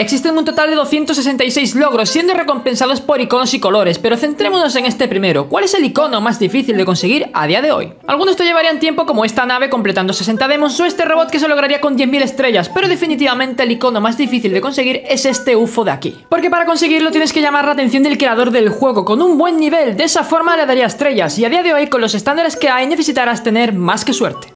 Existen un total de 266 logros, siendo recompensados por iconos y colores, pero centrémonos en este primero. ¿Cuál es el icono más difícil de conseguir a día de hoy? Algunos te llevarían tiempo, como esta nave completando 60 demons o este robot que se lograría con 10.000 estrellas, pero definitivamente el icono más difícil de conseguir es este UFO de aquí. Porque para conseguirlo tienes que llamar la atención del creador del juego con un buen nivel, de esa forma le daría estrellas, y a día de hoy con los estándares que hay necesitarás tener más que suerte.